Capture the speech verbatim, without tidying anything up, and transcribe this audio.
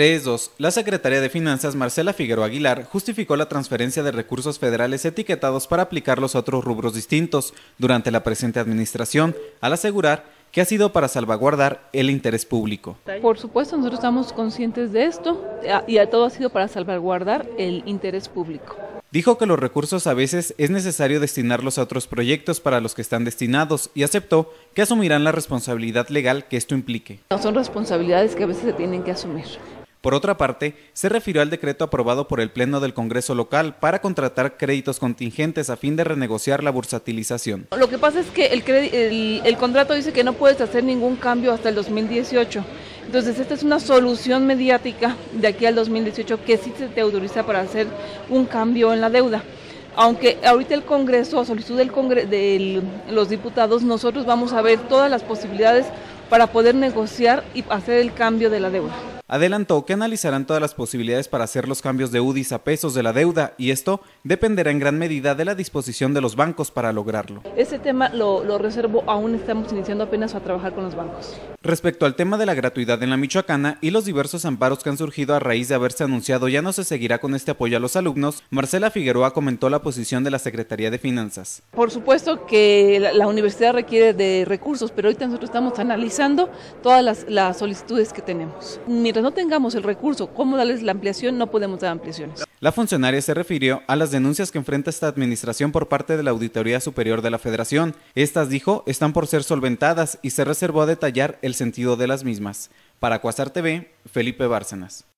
Entre esos, la secretaria de Finanzas, Marcela Figueroa Aguilar, justificó la transferencia de recursos federales etiquetados para aplicarlos a otros rubros distintos durante la presente administración, al asegurar que ha sido para salvaguardar el interés público. Por supuesto, nosotros estamos conscientes de esto y a todo ha sido para salvaguardar el interés público. Dijo que los recursos a veces es necesario destinarlos a otros proyectos para los que están destinados y aceptó que asumirán la responsabilidad legal que esto implique. No, son responsabilidades que a veces se tienen que asumir. Por otra parte, se refirió al decreto aprobado por el Pleno del Congreso local para contratar créditos contingentes a fin de renegociar la bursatilización. Lo que pasa es que el, el, el contrato dice que no puedes hacer ningún cambio hasta el dos mil dieciocho. Entonces, esta es una solución mediática de aquí al dos mil dieciocho que sí se te autoriza para hacer un cambio en la deuda. Aunque ahorita el Congreso, a solicitud del Congre- de los diputados, nosotros vamos a ver todas las posibilidades para poder negociar y hacer el cambio de la deuda. Adelantó que analizarán todas las posibilidades para hacer los cambios de U D Is a pesos de la deuda y esto dependerá en gran medida de la disposición de los bancos para lograrlo. Ese tema lo, lo reservo, aún estamos iniciando apenas a trabajar con los bancos. Respecto al tema de la gratuidad en la Michoacana y los diversos amparos que han surgido a raíz de haberse anunciado ya no se seguirá con este apoyo a los alumnos, Marcela Figueroa comentó la posición de la Secretaría de Finanzas. Por supuesto que la, la universidad requiere de recursos, pero ahorita nosotros estamos analizando todas las, las solicitudes que tenemos. Mientras no tengamos el recurso, cómo darles la ampliación, no podemos dar ampliaciones. La funcionaria se refirió a las denuncias que enfrenta esta administración por parte de la Auditoría Superior de la Federación. Estas, dijo, están por ser solventadas y se reservó a detallar el sentido de las mismas. Para Cuasar T V, Felipe Bárcenas.